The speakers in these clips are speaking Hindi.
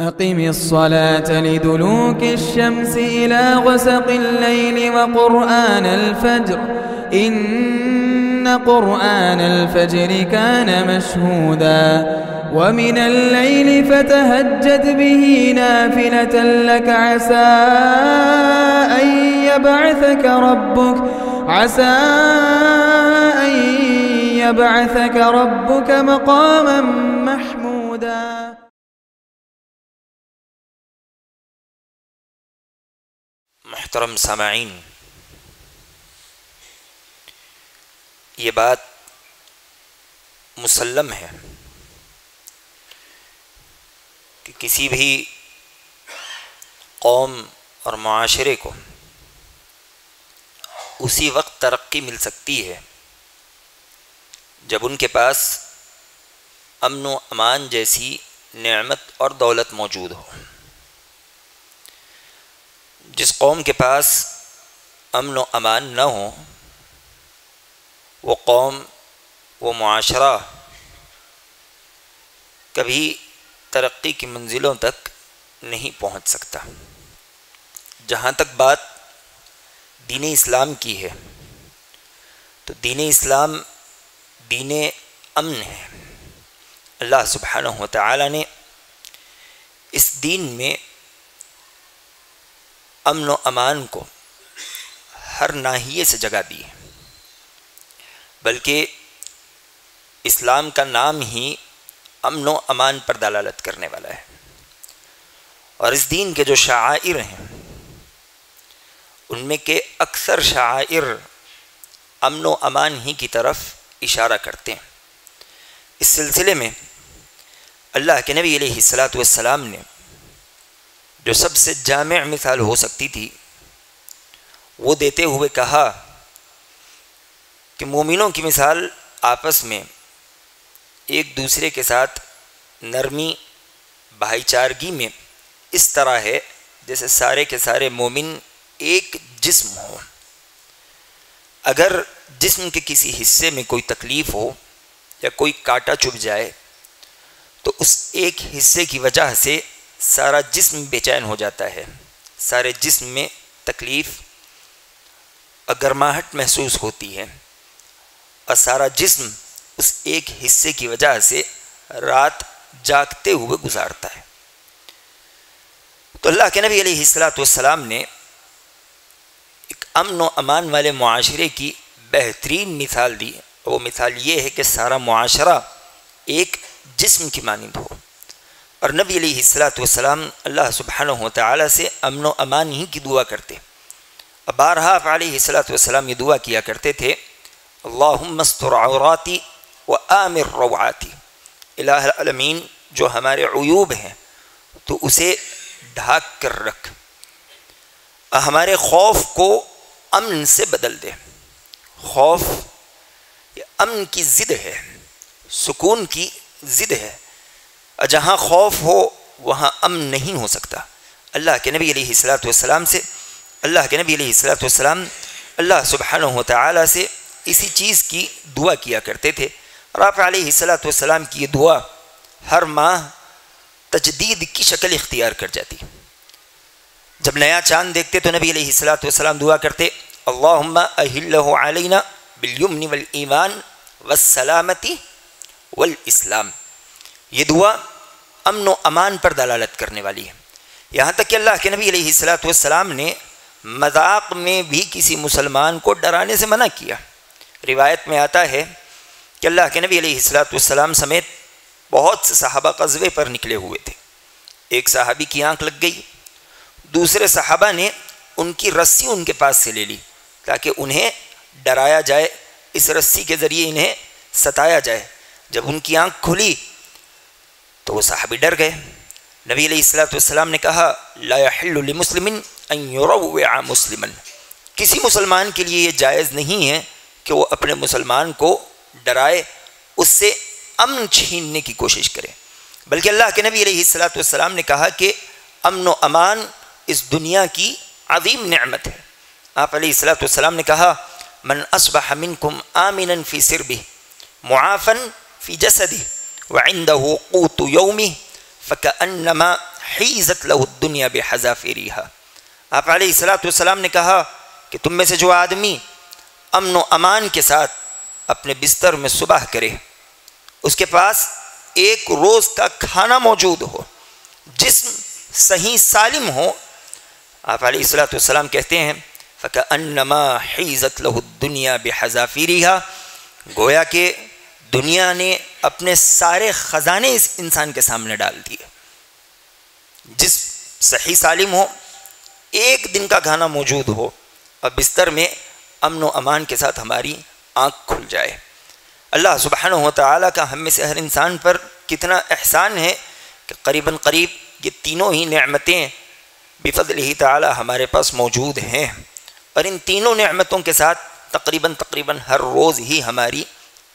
أقم الصلاة لدلوك الشمس إلى غسق الليل وقرآن الفجر إن قرآن الفجر كان مشهودا ومن الليل فتهجد به نافلة لك عسى أن يبعثك ربك مقاما محمودا. मोहतरम सामाईन, ये बात मुसल्लम है कि किसी भी कौम और माशरे को उसी वक्त तरक्की मिल सकती है जब उनके पास अमन व अमान जैसी नेमत और दौलत मौजूद हो। जिस कौम के पास अमन व अमान न हो वो कौम, वो मुआशरा कभी तरक्की की मंजिलों तक नहीं पहुंच सकता। जहां तक बात दीन इस्लाम की है तो दीन इस्लाम दीन अमन है। अल्लाह सुब्हानहु व तआला ने इस दीन में अमन व अमान को हर नाहिये से जगह दी है, बल्कि इस्लाम का नाम ही अमन व अमान पर दलालत करने वाला है। और इस दीन के जो शायर हैं उनमें के अक्सर शायर अमन व अमान ही की तरफ इशारा करते हैं। इस सिलसिले में अल्लाह के नबी अलैहिस्सलातु वस्सलाम ने जो सबसे जामे मिसाल हो सकती थी वो देते हुए कहा कि मोमिनों की मिसाल आपस में एक दूसरे के साथ नरमी भाईचारगी में इस तरह है जैसे सारे के सारे मोमिन एक जिस्म हो। अगर जिस्म के किसी हिस्से में कोई तकलीफ़ हो या कोई कांटा चुभ जाए तो उस एक हिस्से की वजह से सारा जिस्म बेचैन हो जाता है, सारे जिस्म में तकलीफ़ और गर्माहट महसूस होती है और सारा जिस्म उस एक हिस्से की वजह से रात जागते हुए गुजारता है। तो अल्लाह के नबी अलैहिस्सलातु वस्सलाम ने एक अमन व अमान वाले मुआशरे की बेहतरीन मिसाल दी। वो मिसाल ये है कि सारा मुआशरा एक जिस्म की मानिंद हो और नबी अलैहिस्सलातु वस्सलाम अल्लाह सुब्हानहु व तआला से अमन व अमान ही की दुआ करते। अब बारहा आप अलैहिस्सलातु वस्सलाम ये दुआ किया करते थे, अल्लाहुम्मा अस्तुर औराती व आमिर रौआती, इलाहुल आलमीन जो हमारे उयूब हैं तो उसे ढाक कर रख, हमारे खौफ को अमन से बदल दे। खौफ अमन की ज़िद है, सुकून की ज़िद है। जहाँ खौफ हो वहाँ अमन नहीं हो सकता। अल्लाह के नबी अलैहिस्सलातु वस्सलाम से अल्लाह सुब्हानहु व तआला से इसी चीज़ की दुआ किया करते थे। और आप अलैहिस्सलातु वस्सलाम की ये दुआ हर माह तजदीद की शक्ल इख्तियार कर जाती। जब नया चाँद देखते तो नबी अलैहिस्सलातु वस्सलाम दुआ करते, अल्लाहुम्मा अहिल्लहु अलैना बिलयमन वल ईमान वस्सलामती वल इस्लाम। ये दुआ अमन व अमान पर दलालत करने वाली है। यहाँ तक कि अल्लाह के नबी अलैहिस्सलातु वस्सलाम ने मजाक में भी किसी मुसलमान को डराने से मना किया। रिवायत में आता है कि अल्लाह के नबी अलैहिस्सलातु वस्सलाम समेत बहुत से सहाबा ग़ज़वे पर निकले हुए थे। एक सहाबी की आंख लग गई, दूसरे सहाबा ने उनकी रस्सी उनके पास से ले ली ताकि उन्हें डराया जाए, इस रस्सी के ज़रिए इन्हें सताया जाए। जब उनकी आंख खुली तो वो साहबी डर गए। नबी अलैहिस्सलातु वस्सलाम ने कहा, ला यहिल्लु लिमुस्लिमिन अन युरव्विआ मुस्लिमन, किसी मुसलमान के लिए ये जायज़ नहीं है कि वो अपने मुसलमान को डराए, उससे अमन छीनने की कोशिश करे। बल्कि अल्लाह के नबी अलैहिस्सलातु वस्सलाम ने कहा कि अमन व अमान इस दुनिया की अज़ीम नेमत है। आप अलैहिस्सलातु वस्सलाम ने कहा, मन अस्बह मिनकुम आमिनन फ़ी सिरबिह मुआफ़न फ़ी जसदिह व इंदहु क़ूतु यौमिह फ़कअन्नमा हईजत लहुद्दुनिया बेहज़ाफिरीहा। आप अलैहिस्सलाम ने कहा कि तुम में से जो आदमी अमन व अमान के साथ अपने बिस्तर में सुबह करे, उसके पास एक रोज़ का खाना मौजूद हो, जिस्म सही सालिम हो। आप अलैहिस्सलाम कहते हैं फ़कअन्नमा हईजत लहुद्दुनिया बेहज़ाफिरीहा, गोया के दुनिया ने अपने सारे ख़जाने इस इंसान के सामने डाल दिए। जिस्म सही सालिम हो, एक दिन का खाना मौजूद हो और बिस्तर में अमन व अमान के साथ हमारी आँख खुल जाए। अल्लाह सुब्हानहू व तआला का हम में से हर इंसान पर कितना एहसान है कि करीबन करीब ये तीनों ही नेमतें बिफ़ज़लिही तआला हमारे पास मौजूद हैं, और इन तीनों नेमतों के साथ तकरीबन हर रोज़ ही हमारी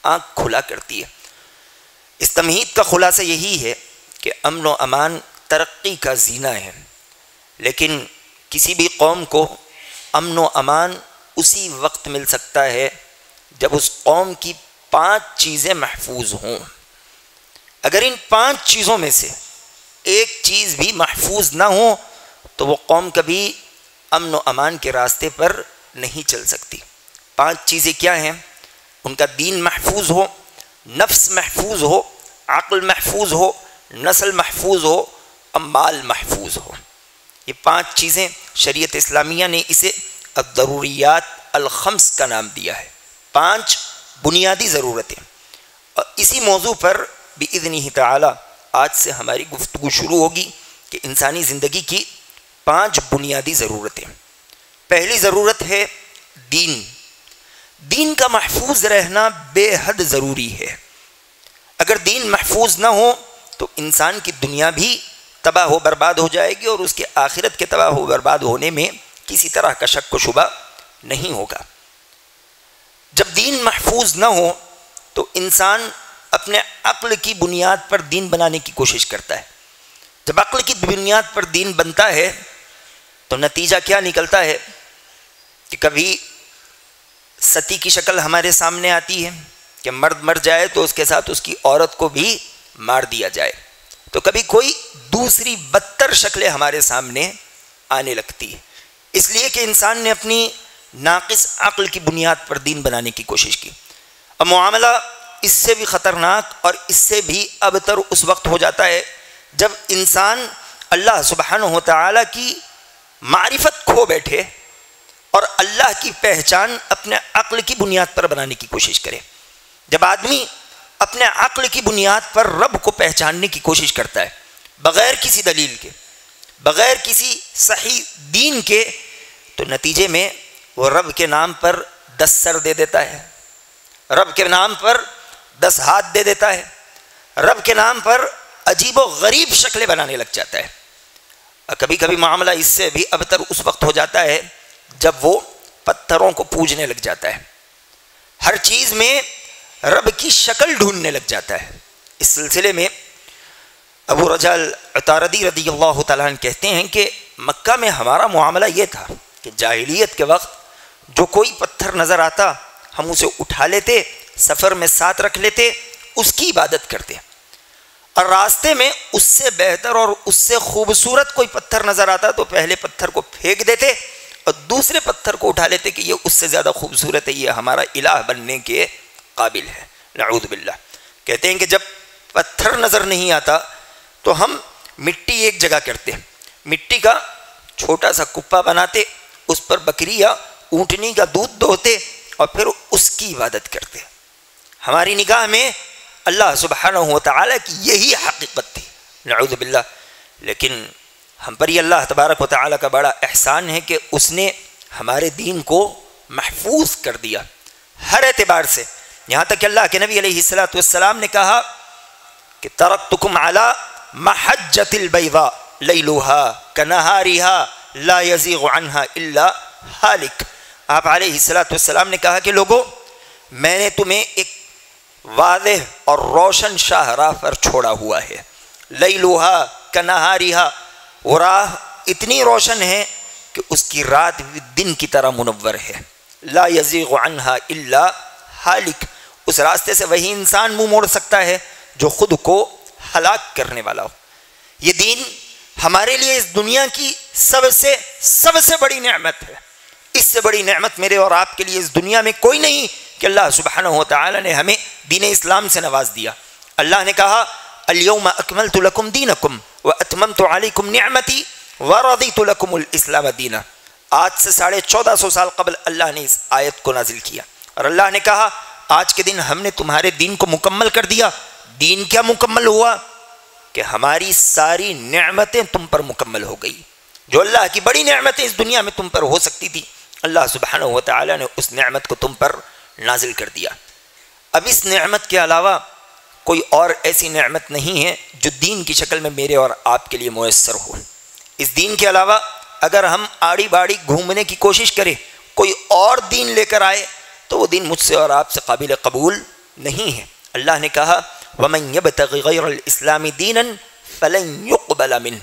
आँख खुला करती है। इस तमहीद का ख़ुलासा यही है कि अमन व अमान तरक्की का जीना है, लेकिन किसी भी कौम को अमन व अमान उसी वक्त मिल सकता है जब उस कौम की 5 चीज़ें महफूज हों। अगर इन 5 चीज़ों में से एक चीज़ भी महफूज ना हो तो वो कौम कभी अमन व अमान के रास्ते पर नहीं चल सकती। 5 चीज़ें क्या हैं? उनका दीन महफूज हो, नफ्स महफूज हो, अक़्ल महफूज हो, नस्ल महफूज हो और माल महफूज हो। ये 5 चीज़ें शरीयत इस्लामिया ने इसे अद-ज़रूरियात अल-ख़म्स का नाम दिया है, 5 बुनियादी ज़रूरतें। और इसी मौजू पर बिइज़्निही तआला आज से हमारी गुफ्तगू शुरू होगी कि इंसानी ज़िंदगी की 5 बुनियादी ज़रूरतें। पहली ज़रूरत है दीन। दीन का महफूज रहना बेहद ज़रूरी है। अगर दीन महफूज ना हो तो इंसान की दुनिया भी तबाह हो बर्बाद हो जाएगी और उसके आखिरत के तबाह हो बर्बाद होने में किसी तरह का शक व शुबा नहीं होगा। जब दीन महफूज ना हो तो इंसान अपने अक्ल की बुनियाद पर दीन बनाने की कोशिश करता है। जब अक्ल की बुनियाद पर दीन बनता है तो नतीजा क्या निकलता है कि कभी सती की शक्ल हमारे सामने आती है कि मर्द मर जाए तो उसके साथ उसकी औरत को भी मार दिया जाए, तो कभी कोई दूसरी बदतर शक्लें हमारे सामने आने लगती है, इसलिए कि इंसान ने अपनी नाकिस अक्ल की बुनियाद पर दीन बनाने की कोशिश की। अब मामला इससे भी ख़तरनाक और इससे भी अबतर उस वक्त हो जाता है जब इंसान अल्लाह सुब्हानहू व तआला की मारिफत खो बैठे और अल्लाह की पहचान अपने अक्ल की बुनियाद पर बनाने की कोशिश करे। जब आदमी अपने अक्ल की बुनियाद पर रब को पहचानने की कोशिश करता है बग़ैर किसी दलील के, बग़ैर किसी सही दीन के, तो नतीजे में वो रब के नाम पर 10 सर दे देता है, रब के नाम पर 10 हाथ दे देता है, रब के नाम पर अजीब व गरीब शक्लें बनाने लग जाता है। और कभी कभी मामला इससे भी अबतर उस वक्त हो जाता है जब वो पत्थरों को पूजने लग जाता है, हर चीज़ में रब की शक्ल ढूंढने लग जाता है। इस सिलसिले में अबू रजा अतारदी रदियल्लाहु तआला अन्हु कहते हैं कि मक्का में हमारा मामला ये था कि जाहिलियत के वक्त जो कोई पत्थर नज़र आता हम उसे उठा लेते, सफ़र में साथ रख लेते, उसकी इबादत करते, और रास्ते में उससे बेहतर और उससे खूबसूरत कोई पत्थर नज़र आता तो पहले पत्थर को फेंक देते और दूसरे पत्थर को उठा लेते कि ये उससे ज़्यादा खूबसूरत है, ये हमारा इलाह बनने के काबिल है, नऊद बिल्ला। कहते हैं कि जब पत्थर नज़र नहीं आता तो हम मिट्टी एक जगह करते, मिट्टी का छोटा सा कुप्पा बनाते, उस पर बकरी या ऊँटनी का दूध दोहते और फिर उसकी इबादत करते। हमारी निगाह में अल्लाह सुब्हानहू व तआला की यही हकीकत थी, नऊज़ बिल्लाह। लेकिन हम पर ये अल्लाह तबारक व तआला का बड़ा एहसान है कि उसने हमारे दीन को महफूज कर दिया हर एतबार से। यहाँ तक अल्लाह के नबी अलैहिस्सलाम ने कहा कि तरक्तुकुम अला महज्जतिल बैदा लैलुहा कनहारिहा ला यज़ीगु अन्हा इल्ला हालिक। आप अलैहिस्सलाम ने कहा कि लोगों, मैंने तुम्हें एक वाज़ेह और रोशन शाहराह पर छोड़ा हुआ है, लैलुहा कनहारिहा, वो राह इतनी रोशन है कि उसकी रात भी दिन की तरह मुनव्वर है, ला यज़ीगु अन्हा इल्ला हालिक, उस रास्ते से वही इंसान मुँह मोड़ सकता है जो ख़ुद को हलाक करने वाला हो। ये दीन हमारे लिए इस दुनिया की सबसे बड़ी नेमत है। इससे बड़ी नेमत मेरे और आपके लिए इस दुनिया में कोई नहीं कि अल्लाह सुब्हानहू व तआला ने हमें दीन इस्लाम से नवाज दिया। अल्लाह ने कहा अल-यौम अकमलतु लकुम दीनकुम व अतममतु अलैकुम निअमती व रज़ीतु लकुमुल इस्लाम दीना। आज से 1450 साल कबल अल्लाह ने इस आयत को नाजिल किया और अल्लाह ने कहा आज के दिन हमने तुम्हारे दीन को मुकम्मल कर दिया। दीन क्या मुकम्मल हुआ कि हमारी सारी नेमतें तुम पर मुकम्मल हो गई। जो अल्लाह की बड़ी नेमतें इस दुनिया में तुम पर हो सकती थी, अल्लाह सुब्हानहू व तआला ने उस नेमत को तुम पर नाजिल कर दिया। अब इस नेमत के अलावा कोई और ऐसी नेमत नहीं है जो दीन की शक्ल में मेरे और आपके लिए मुयस्सर हो। इस दीन के अलावा अगर हम आड़ी बाड़ी घूमने की कोशिश करें, कोई और दीन लेकर आए, तो वो दीन मुझसे और आपसे काबिल कबूल नहीं है। अल्लाह ने कहा वमन यबतगि गैरल इस्लामी दीनन फलन युक़बल मिन।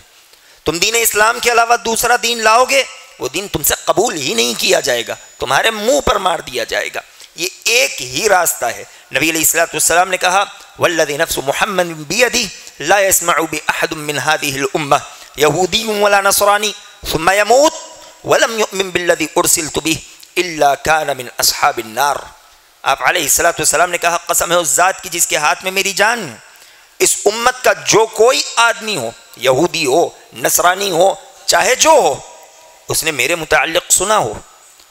तुम दीन इस्लाम के अलावा दूसरा दीन लाओगे, वो दीन तुमसे कबूल ही नहीं किया जाएगा, तुम्हारे मुँह पर मार दिया जाएगा। ये एक ही रास्ता है। नबी अलैहिस्सलाम ने कहा वल्लज़ी नफ़्सु मुहम्मदिन बियदिही ला यस्मअु बिअहदिन मिन हाज़िहिल उम्मह यहूदिय्युन वला नसरानी सुम्मा यमूत वलम यु'मिन बिल्लज़ी उरसिलतु बिही इल्ला कान मिन अस्हाबिन नार। आप अलैहिस्सलाम ने कहा कसम है उस ज़ात की जिसके हाथ में मेरी जान। इस उम्मत का जो कोई आदमी हो, यहूदी हो, नसरानी हो, चाहे जो हो, उसने मेरे मुताल्लिक़ सुना हो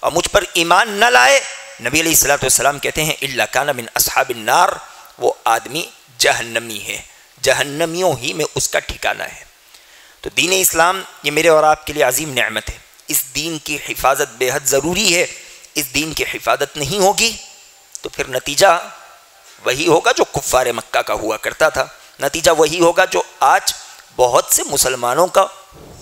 और मुझ पर ईमान न लाए, नबी अलैहिस्सलाम कहते हैं इल्ला कान मिन अस्हाबिन नार, वो आदमी जहन्नमी है, जहन्नमियों ही में उसका ठिकाना है। तो दीन इस्लाम ये मेरे और आपके लिए अजीम नेमत है। इस दीन की हिफाजत बेहद ज़रूरी है। इस दीन की हिफाजत नहीं होगी तो फिर नतीजा वही होगा जो कुफ्फार मक्का का हुआ करता था, नतीजा वही होगा जो आज बहुत से मुसलमानों का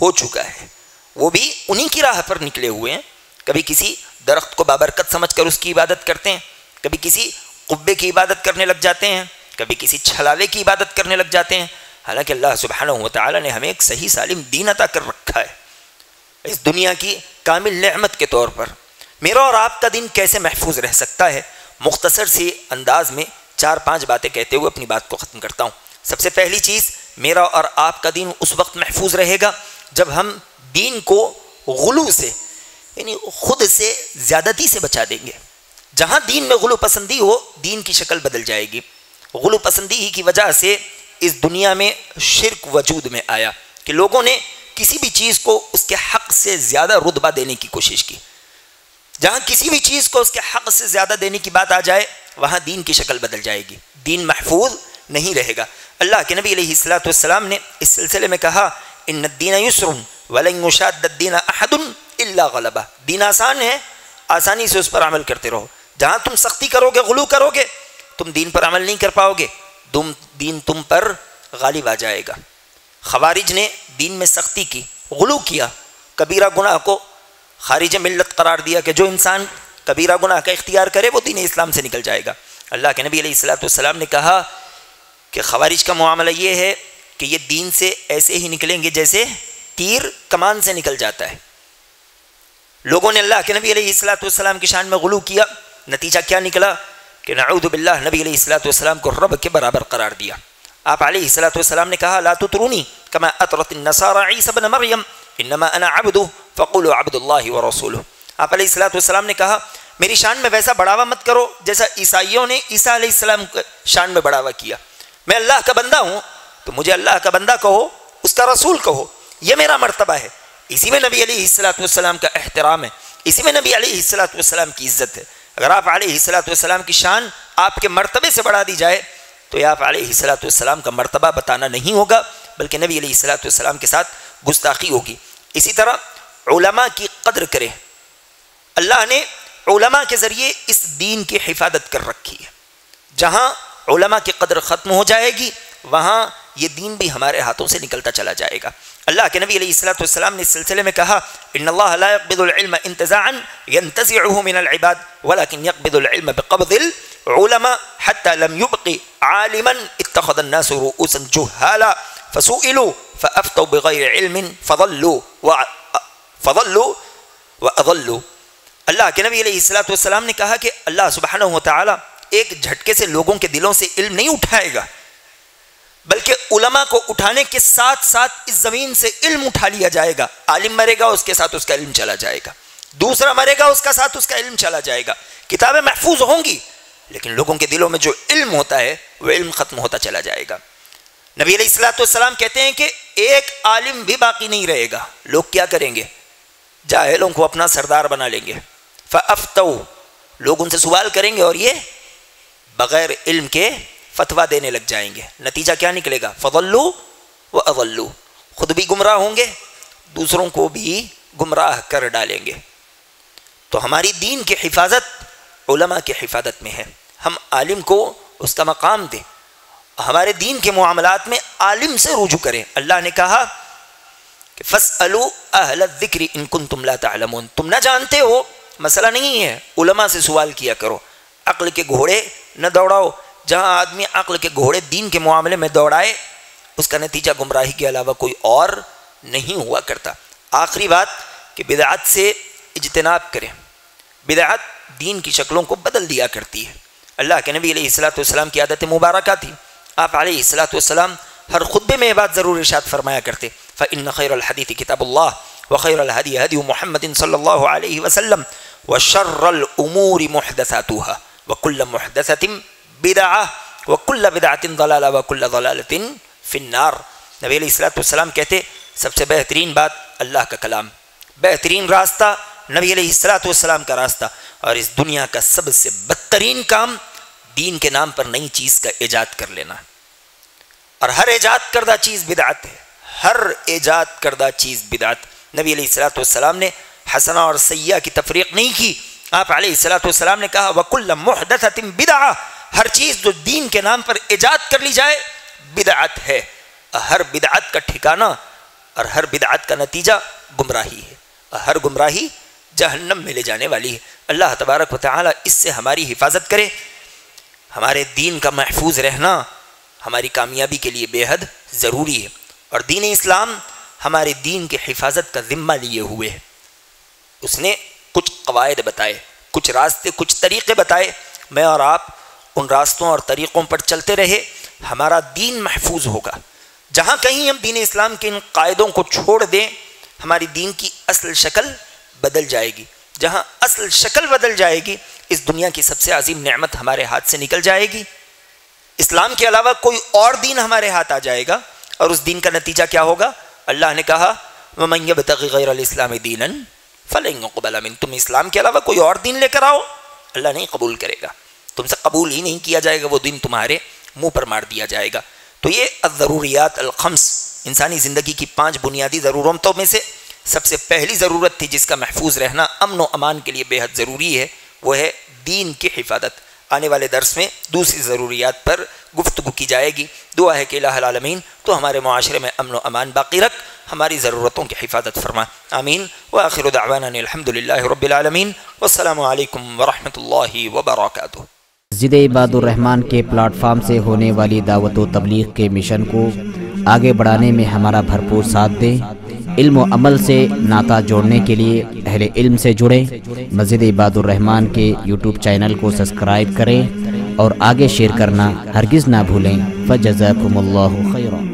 हो चुका है। वो भी उन्हीं की राह पर निकले हुए हैं। कभी किसी दरख्त को बाबरकत समझकर उसकी इबादत करते हैं, कभी किसी कुब्बे की इबादत करने लग जाते हैं, कभी किसी छलावे की इबादत करने लग जाते हैं। हालांकि अल्लाह सुब्हानहू व तआला ने हमें एक सही सालिम दीन अता कर रखा है इस दुनिया की कामिल नेमत के तौर पर। मेरा और आपका दीन कैसे महफूज रह सकता है, मुख्तसर से अंदाज में 4-5 बातें कहते हुए अपनी बात को ख़त्म करता हूँ। सबसे पहली चीज़, मेरा और आपका दीन उस वक्त महफूज रहेगा जब हम दीन को गुलू से यानी ख़ुद से ज़्यादती से बचा देंगे। जहाँ दीन में गुलू पसंदी हो, दीन की शक्ल बदल जाएगी। गुलू पसंदी ही की वजह से इस दुनिया में शिर्क वजूद में आया कि लोगों ने किसी भी चीज़ को उसके हक़ से ज़्यादा रुतबा देने की कोशिश की। जहाँ किसी भी चीज़ को उसके हक़ से ज़्यादा देने की बात आ जाए, वहाँ दीन की शक्ल बदल जाएगी, दीन महफूज नहीं रहेगा। अल्लाह के नबी अलैहिस्सलाम ने इस सिलसिले में कहा इन्नद्दीन युस्रुन वलन युशद्दद्दीन अहदुन इल्ला गलबा। दीन आसान है, आसानी से उस पर अमल करते रहो। जहाँ तुम सख्ती करोगे, गुलू करोगे, तुम दीन पर अमल नहीं कर पाओगे, दीन तुम पर गालिब आ जाएगा। खवारिज ने दीन में सख्ती की, गुलू किया, कबीरा गुनाह को खारिज मिल्लत करार दिया कि जो इंसान कबीरा गुनाह का इख्तियार करे वो दीन इस्लाम से निकल जाएगा। अल्लाह के नबी अलैहिस्सलाम ने कहा कि खवारिज का मामला ये है कि ये दीन से ऐसे ही निकलेंगे जैसे तीर कमान से निकल जाता है। लोगों ने अल्लाह के नबी अलैहिस्सलाम की शान में गुलू किया, नतीजा क्या निकला कि नऊदु बिल्लाह नबी अलैहिस्सलाम को रब के बराबर करार दिया। आप अलैहिस्सलाम ने कहा ला तुतरूनी कमा अतरत नसारा ईसा इब्न मरियम इन्नमा अना अब्दु फ़क़ूलू अब्दुल्लाहि व रसूलुहु। आप अलैहिस्सलाम ने कहा मेरी शान में वैसा बढ़ावा मत करो जैसा ईसाइयों ने ईसा अलैहिस्सलाम की शान में बढ़ावा किया। मैं अल्लाह का बंदा हूँ तो मुझे अल्लाह का बंदा कहो, उसका रसूल कहो, यह मेरा मर्तबा है। इसी में नबी अलैहिस्सलाम का एहतराम है, इसी में नबी अलैहिस्सलाम की इज़्ज़त है। अगर आप अलैहिस्सलाम की शान आपके मर्तबे से बढ़ा दी जाए तो आप अलैहिस्सलाम का मर्तबा बताना नहीं होगा, बल्कि नबी अलैहिस्सलाम के साथ गुस्ताखी होगी। इसी तरह उलमा की कदर करें। अल्लाह ने उलमा के ज़रिए इस दीन की हिफाजत कर रखी है। जहाँ उलमा की कदर ख़त्म हो जाएगी, वहाँ ये दीन भी हमारे हाथों से निकलता चला जाएगा। अल्लाह के नबी अलैहिस्सलाम ने इस सिलसिले में कहा इन्नल्लाह ला यक़बिदुल इल्म इंतज़ाअन यंतज़िअहु मिनल इबाद वलाकिन यक़बिदुल इल्म बिक़ब्दिल उलमा हत्ता लम युबक़ि आलिमन इत्तख़ज़न नासु रुऊसन जुहाला फसुइलू फ़अफ़तू बिग़ैरि इल्मिन फ़ज़ल्लू व अज़ल्लू। अल्लाह के नबी अलैहिस्सलाम ने कहा कि अल्लाह सुब्हानहू व तआला एक झटके से लोगों के दिलों से इल्म नहीं उठाएगा, बल्कि उलमा को उठाने के साथ साथ इस ज़मीन से इल्म उठा लिया जाएगा। आलिम मरेगा, उसके साथ उसका इल्म चला जाएगा, दूसरा मरेगा, उसका साथ उसका इल्म चला जाएगा। किताबें महफूज होंगी लेकिन लोगों के दिलों में जो इल्म होता है वह इल्म ख़त्म होता चला जाएगा। नबी अलैहिस्सलाम कहते हैं कि एक आलिम भी बाकी नहीं रहेगा। लोग क्या करेंगे? जाहिलों को अपना सरदार बना लेंगे। फ़अफ्तौ, लोग उनसे सवाल करेंगे और ये बग़ैर इल्म के फतवा देने लग जाएंगे। नतीजा क्या निकलेगा? फ़ज़ल्लू व अज़ल्लू, खुद भी गुमराह होंगे, दूसरों को भी गुमराह कर डालेंगे। तो हमारी दीन की हिफाजत उलमा की हिफाजत में है। हम आलिम को उसका मकाम दें, हमारे दीन के मुआमलात में आलिम से रुजू करें। अल्लाह ने कहा कि फ़स्अलू अहल ज़िक्री इन कुन्तुम ला तअलमून, तुम ना जानते हो मसला नहीं है, उलमा से सवाल किया करो। अक्ल के घोड़े न दौड़ाओ। जहाँ आदमी अक्ल के घोड़े दीन के मामले में दौड़ाए उसका नतीजा गुमराही के अलावा कोई और नहीं हुआ करता। आखिरी बात कि बिदअत से इज्तनाब करें। बिदअत दीन की शक्लों को बदल दिया करती है। अल्लाह के नबी अलैहिस्सलातु वस्सलाम की आदत मुबारक थी। आप अलैहिस्सलातु वस्सलाम हर खुतबे में बात ज़रूर इरशाद फरमाया करते, फ़इन्न ख़ैरुल हदीथ किताबुल्लाह व ख़ैरुल हदी हदी मुहम्मदिन सल्लल्लाहु अलैहि वसल्लम व शर्रुल उमूरी मुहदसातुहा व कुल्लु मुहदसतिन बिदअह व कुल्लु बिदअतिन दलाला व कुल्लु दलालतिन फ़िन्नार। नबी अलैहिस्सलातु वस्सलाम कहते सबसे बेहतरीन बात अल्लाह का कलाम, बेहतरीन रास्ता नबी अलैहिस्सलातु वस्सलाम का रास्ता, और इस दुनिया का सबसे बदतरीन काम दीन के नाम पर नई चीज़ का ईजाद कर लेना। और हर ईजाद करदा चीज़ बिदअत है, हर ईजाद करदा चीज़ बिदअत। नबी अलैहिस्सलातु वस्सलाम ने हसना और सय्या की तफरीक नहीं की। आप अलैहिस्सलातु वस्सलाम ने कहा वकुल्ल मुहदसतिन बिदअह, हर चीज़ जो दीन के नाम पर ईजाद कर ली जाए बिदअत है। हर बिदअत का ठिकाना और हर बिदअत का नतीजा गुमराही है, हर गुमराही जहन्नम में ले जाने वाली है। अल्लाह तबारक व तआला इससे हमारी हिफाजत करे। हमारे दीन का महफूज रहना हमारी कामयाबी के लिए बेहद ज़रूरी है, और दीन इस्लाम हमारे दीन की हिफाजत का ज़िम्मा लिए हुए है। उसने कुछ कवायद बताए, कुछ रास्ते, कुछ तरीक़े बताए। मैं और आप उन रास्तों और तरीक़ों पर चलते रहे, हमारा दीन महफूज होगा। जहाँ कहीं हम दीन इस्लाम के इन कायदों को छोड़ दें, हमारी दीन की असल शक्ल बदल जाएगी। जहाँ असल शक्ल बदल जाएगी, इस दुनिया की सबसे अजीम नेमत हमारे हाथ से निकल जाएगी। इस्लाम के अलावा कोई और दीन हमारे हाथ आ जाएगा, और उस दीन का नतीजा क्या होगा? अल्लाह ने कहा वमन यबतगि गैरल इस्लामी दीनन फलन युक़बल मिन, तुम इस्लाम के अलावा कोई और दीन लेकर आओ, अल्लाह नहीं कबूल करेगा, तुमसे कबूल ही नहीं किया जाएगा, वो दीन तुम्हारे मुँह पर मार दिया जाएगा। तो ये अज़रूरियात अल-ख़म्स इंसानी ज़िंदगी की 5 बुनियादी ज़रूरतों में से सबसे पहली ज़रूरत थी जिसका महफूज रहना अमन व अमान के लिए बेहद ज़रूरी है, वो है दीन की हिफाजत। आने वाले दर्स में दूसरी ज़रूरियात पर गुफ्तगू की जाएगी। दुआ है कि इलाहुल आलमीन तो हमारे माशरे में अमन व अमान बाकी रख, हमारी ज़रूरतों की हिफाजत फरमा। आमीन। व आखिरु दअवाना अल्हम्दुलिल्लाहि रब्बिल आलमीन। वस्सलामु अलैकुम व रहमतुल्लाहि व बरकातुहू। मस्जिद इबादुर रहमान के प्लेटफार्म से होने वाली दावत व तबलीग के मिशन को आगे बढ़ाने में हमारा भरपूर साथ दें। इल्म व अमल से नाता जोड़ने के लिए अहले इल्म से जुड़ें। मस्जिद इबादुर रहमान के यूट्यूब चैनल को सब्सक्राइब करें और आगे शेयर करना हरगिज़ ना भूलें। फ़जज़ाकुमुल्लाहु खैरा।